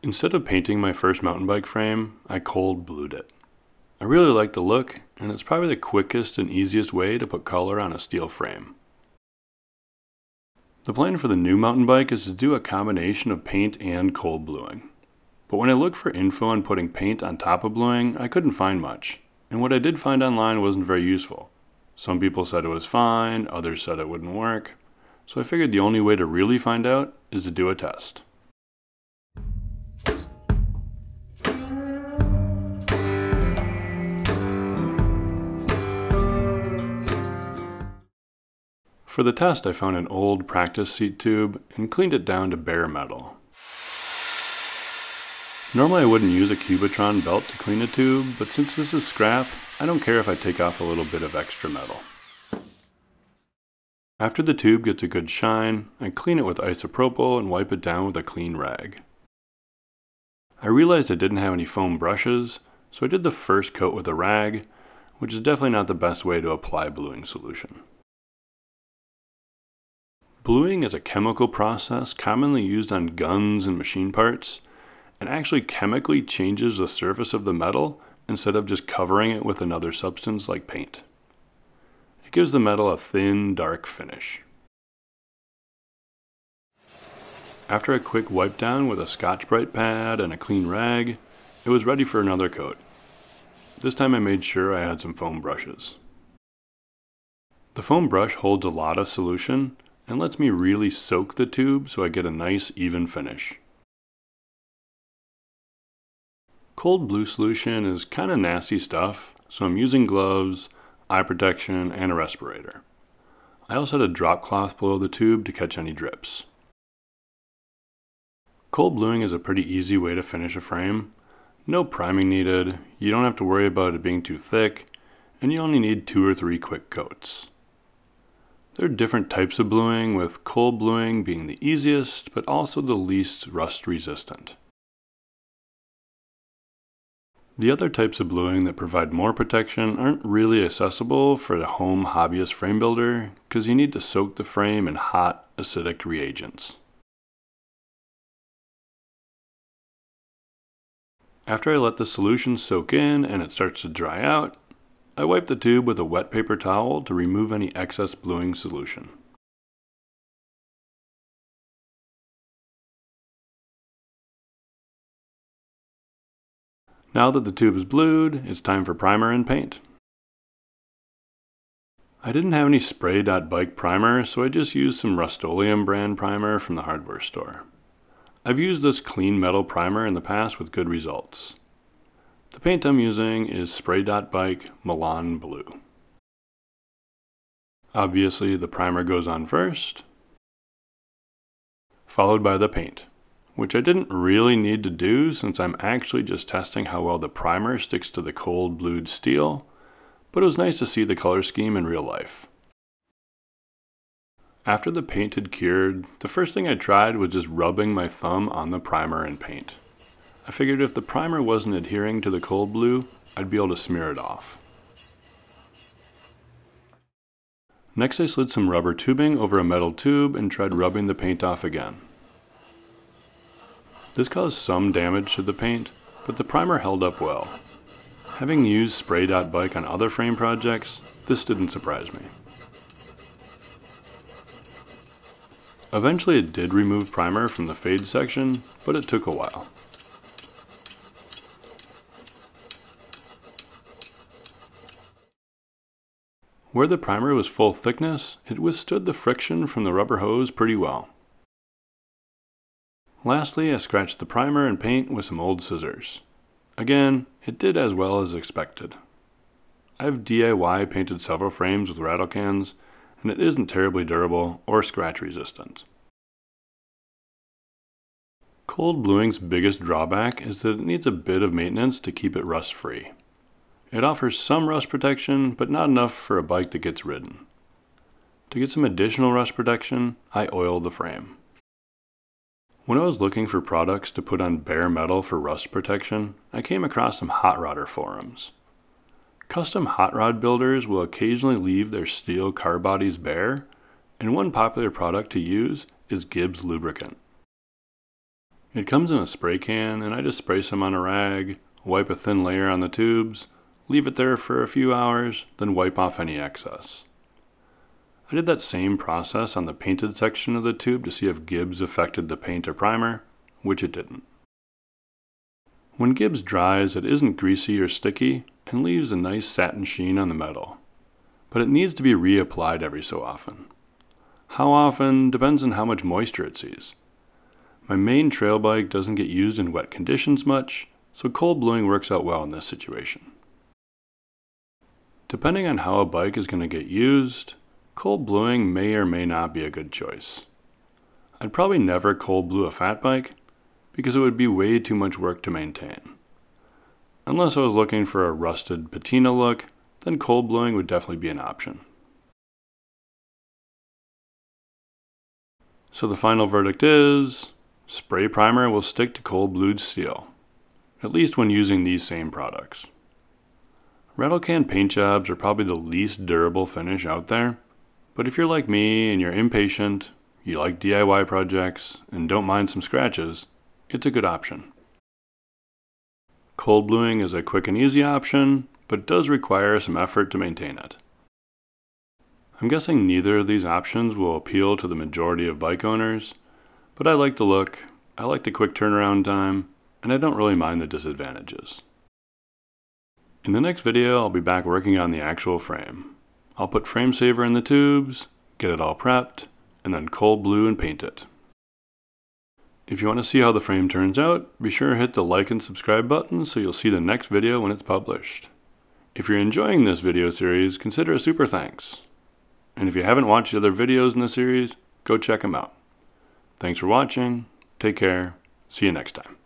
Instead of painting my first mountain bike frame, I cold blued it. I really like the look, and it's probably the quickest and easiest way to put color on a steel frame. The plan for the new mountain bike is to do a combination of paint and cold bluing. But when I looked for info on putting paint on top of bluing, I couldn't find much, and what I did find online wasn't very useful. Some people said it was fine, others said it wouldn't work, so I figured the only way to really find out is to do a test. For the test, I found an old practice seat tube and cleaned it down to bare metal. Normally I wouldn't use a Cubitron belt to clean a tube, but since this is scrap, I don't care if I take off a little bit of extra metal. After the tube gets a good shine, I clean it with isopropyl and wipe it down with a clean rag. I realized I didn't have any foam brushes, so I did the first coat with a rag, which is definitely not the best way to apply bluing solution. Bluing is a chemical process commonly used on guns and machine parts, and actually chemically changes the surface of the metal instead of just covering it with another substance like paint. It gives the metal a thin, dark finish. After a quick wipe down with a Scotch-Brite pad and a clean rag, it was ready for another coat. This time I made sure I had some foam brushes. The foam brush holds a lot of solution, and lets me really soak the tube so I get a nice even finish. Cold blue solution is kind of nasty stuff, so I'm using gloves, eye protection, and a respirator. I also had a drop cloth below the tube to catch any drips. Cold bluing is a pretty easy way to finish a frame. No priming needed, you don't have to worry about it being too thick, and you only need 2 or 3 quick coats. There are different types of bluing, with cold bluing being the easiest, but also the least rust resistant. The other types of bluing that provide more protection aren't really accessible for a home hobbyist frame builder, because you need to soak the frame in hot, acidic reagents. After I let the solution soak in and it starts to dry out, I wipe the tube with a wet paper towel to remove any excess bluing solution. Now that the tube is blued, it's time for primer and paint. I didn't have any spray.bike primer, so I just used some Rust-Oleum brand primer from the hardware store. I've used this clean metal primer in the past with good results. The paint I'm using is spray.bike Milan Blue. Obviously, the primer goes on first, followed by the paint, which I didn't really need to do since I'm actually just testing how well the primer sticks to the cold blued steel, but it was nice to see the color scheme in real life. After the paint had cured, the first thing I tried was just rubbing my thumb on the primer and paint. I figured if the primer wasn't adhering to the cold blue, I'd be able to smear it off. Next I slid some rubber tubing over a metal tube and tried rubbing the paint off again. This caused some damage to the paint, but the primer held up well. Having used spray.bike on other frame projects, this didn't surprise me. Eventually it did remove primer from the fade section, but it took a while. Where the primer was full thickness, it withstood the friction from the rubber hose pretty well. Lastly, I scratched the primer and paint with some old scissors. Again, it did as well as expected. I've DIY painted several frames with rattle cans, and it isn't terribly durable or scratch resistant. Cold bluing's biggest drawback is that it needs a bit of maintenance to keep it rust-free. It offers some rust protection, but not enough for a bike that gets ridden. To get some additional rust protection, I oil the frame. When I was looking for products to put on bare metal for rust protection, I came across some hot rodder forums. Custom hot rod builders will occasionally leave their steel car bodies bare, and one popular product to use is Gibbs lubricant. It comes in a spray can, and I just spray some on a rag, wipe a thin layer on the tubes, leave it there for a few hours, then wipe off any excess. I did that same process on the painted section of the tube to see if Gibbs affected the paint or primer, which it didn't. When Gibbs dries, it isn't greasy or sticky and leaves a nice satin sheen on the metal, but it needs to be reapplied every so often. How often depends on how much moisture it sees. My main trail bike doesn't get used in wet conditions much, so cold bluing works out well in this situation. Depending on how a bike is going to get used, cold bluing may or may not be a good choice. I'd probably never cold blue a fat bike because it would be way too much work to maintain. Unless I was looking for a rusted patina look, then cold bluing would definitely be an option. So the final verdict is, spray primer will stick to cold blued steel, at least when using these same products. Rattle can paint jobs are probably the least durable finish out there, but if you're like me and you're impatient, you like DIY projects, and don't mind some scratches, it's a good option. Cold bluing is a quick and easy option, but does require some effort to maintain it. I'm guessing neither of these options will appeal to the majority of bike owners, but I like the look, I like the quick turnaround time, and I don't really mind the disadvantages. In the next video, I'll be back working on the actual frame. I'll put Framesaver in the tubes, get it all prepped, and then cold blue and paint it. If you want to see how the frame turns out, be sure to hit the like and subscribe button so you'll see the next video when it's published. If you're enjoying this video series, consider a super thanks. And if you haven't watched the other videos in the series, go check them out. Thanks for watching, take care, see you next time.